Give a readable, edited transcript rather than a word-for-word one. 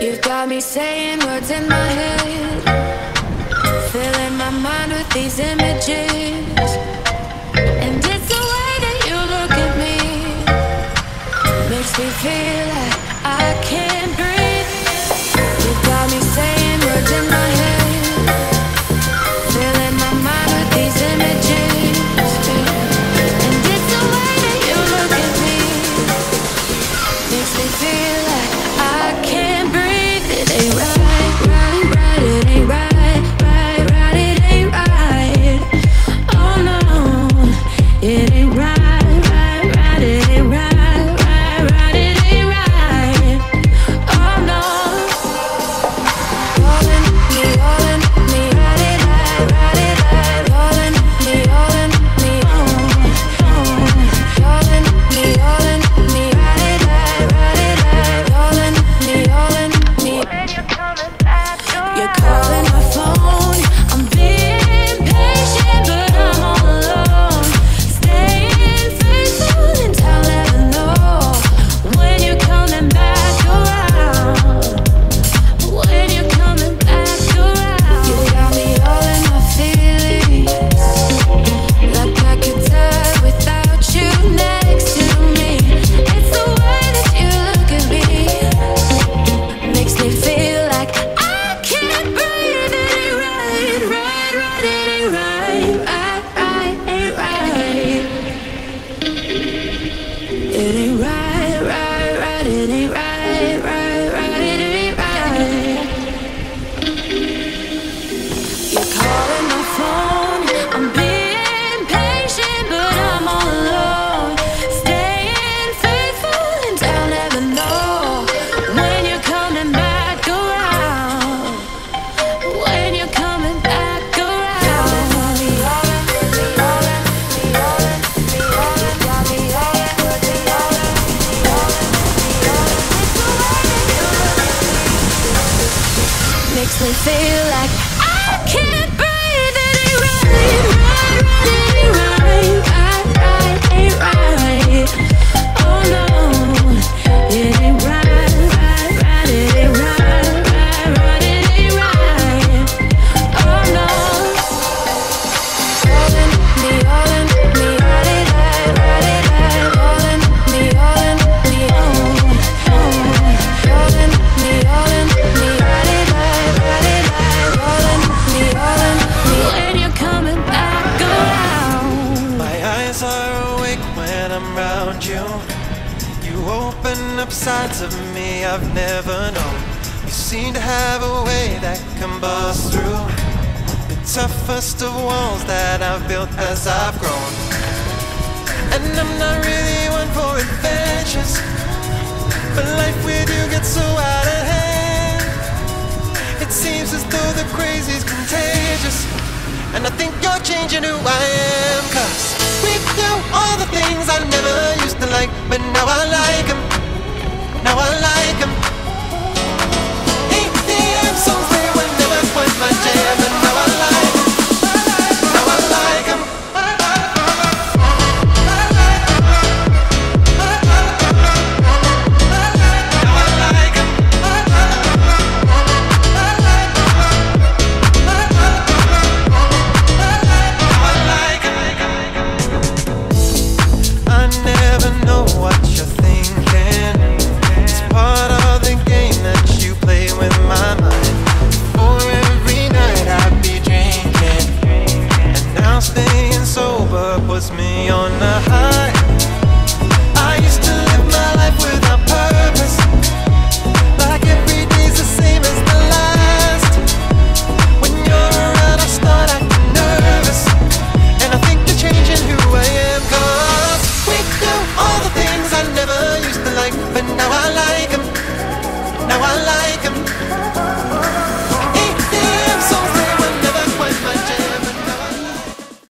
You've got me saying words in my head, filling my mind with these images. And it's the way that you look at me, makes me feel like I can't breathe. You've got me saying words in my head, filling my mind with these images. And it's the way that you look at me, makes me feel like I can't breathe. It ain't right, it ain't right. It ain't right, right, it ain't right, right, right, it ain't right. Oh no. All in me, all in me, all in me, all in me, all in me, all in me, all in me, all in me. When you're coming back, you're calling my phone. I'm being patient, but I'm all alone. Makes me feel like I can't breathe. It ain't right, right, it ain't right, ain't right. Oh no, it ain't right. Sides of me I've never known. You seem to have a way that can bust through the toughest of walls that I've built as I've grown. And I'm not really one for adventures, but life with you gets so out of hand. It seems as though the crazy's contagious, and I think you're changing who I am. 'Cause with you, all the things I never used to like, but now I like them. Now I like them. 8 PM songs they were never quite my jam, and now I like them. Now I like them. Now I like them. Now I like them. I never know what you're thinking. Part of the game that you play with my mind. For every night I'd be drinking, and now staying sober puts me on a high.